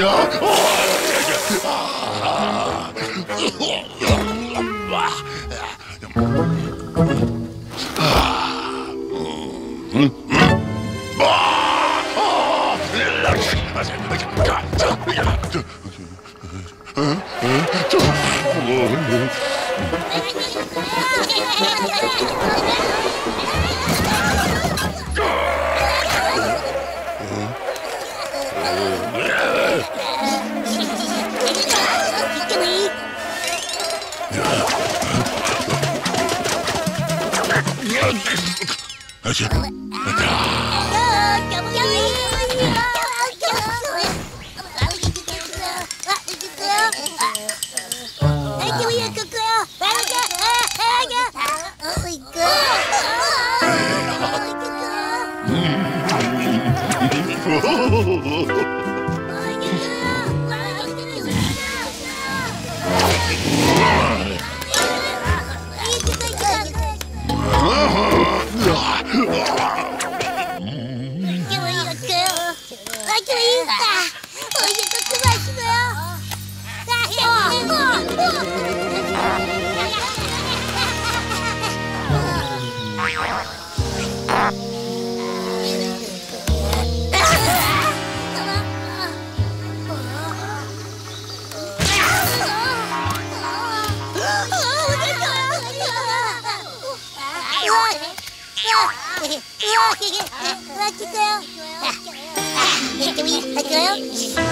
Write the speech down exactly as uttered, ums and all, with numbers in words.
What you do? Come here, come here.